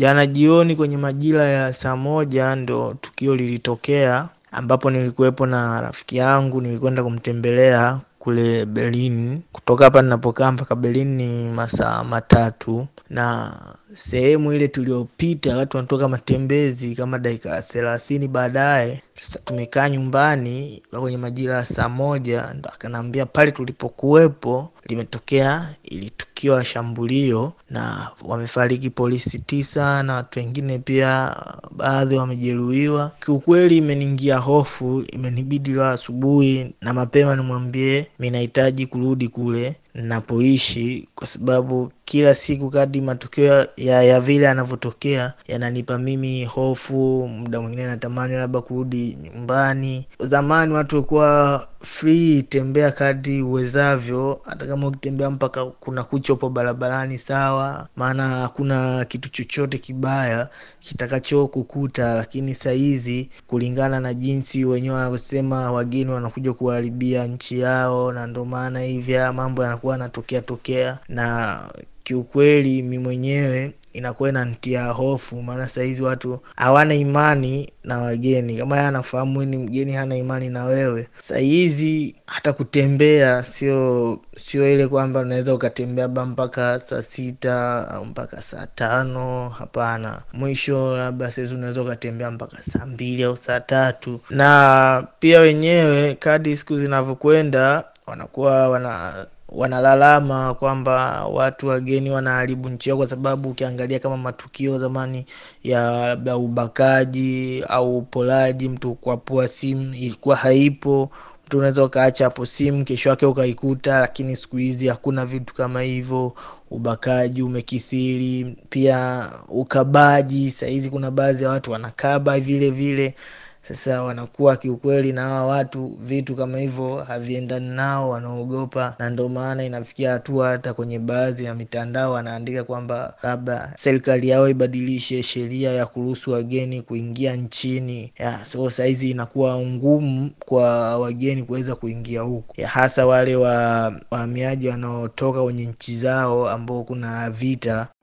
Jana jioni kwenye majira ya saa moja ndo tukio lilitokea, ambapo nilikuwepo na rafiki yangu. Nilikwenda kumtembelea kule Berlin. Kutoka hapa ninapokaa mpaka Berlin ni masaa matatu, na sehemu ile tuliyopita watu wanatoka matembezi kama dakika 30 baadaye. Tumekaa nyumbani kwenye majira ya saa moja, ndo akaniambia pale tulipokuwepo limetokea ili tukio la shambulio, na wamefariki polisi 9 na watu wengine pia baadhi wamejeruhiwa. Kiukweli imeniingia hofu, imenibidi leo asubuhi na mapema nimwambie mimi nahitaji kurudi kule ninapoishi, kwa sababu kila siku kadri matukio ya vile yanavyotokea yananipa mimi hofu. Muda mwingine natamani labda kurudi nyumbani. Zamani watu walikuwa free, tembea kadri uwezavyo, hata kama ukitembea mpaka kuna kuchopo barabarani sawa, maana hakuna kitu chochote kibaya kitakacho kukuta. Lakini saa hizi kulingana na jinsi wenyewe wanasema, wageni wanakuja kuharibia nchi yao, na ndio maana hivi mambo yanakuwa yanatokea, na kiukweli mimi mwenyewe inakuwa inanitia hofu, maana saa hizi watu hawana imani na wageni. Kama yanafahamu ni mgeni hana imani na wewe. Saa hizi hata kutembea sio ile kwamba unaweza ukatembea mpaka saa 6 mpaka saa 5, hapana. Mwisho labda sasa unaweza ukatembea mpaka saa 2 au saa 3. Na pia wenyewe kadri siku zinavyokwenda wanakuwa wanalalama kwamba watu wageni wanaharibu nchi yao, kwa sababu ukiangalia kama matukio zamani ya ubakaji au upolaji, mtu kuapua simu ilikuwa haipo, mtu unaweza kaacha hapo simu kesho yake ukaikuta. Lakini siku hizi hakuna vitu kama hivyo. Ubakaji umekithiri, pia ukabaji. Sasa hizi kuna baadhi ya watu wanakaba vile. Sasa wanakuwa kiukweli na hawa watu vitu kama hivyo haviendani nao, wanaogopa. Na ndio maana inafikia hatua hata kwenye baadhi ya mitandao wanaandika kwamba labda serikali yao ibadilishe sheria ya kuruhusu wageni kuingia nchini. So sasa hizi inakuwa ngumu kwa wageni kuweza kuingia huko, hasa wale wahamiaji wanaotoka kwenye nchi zao ambao kuna vita.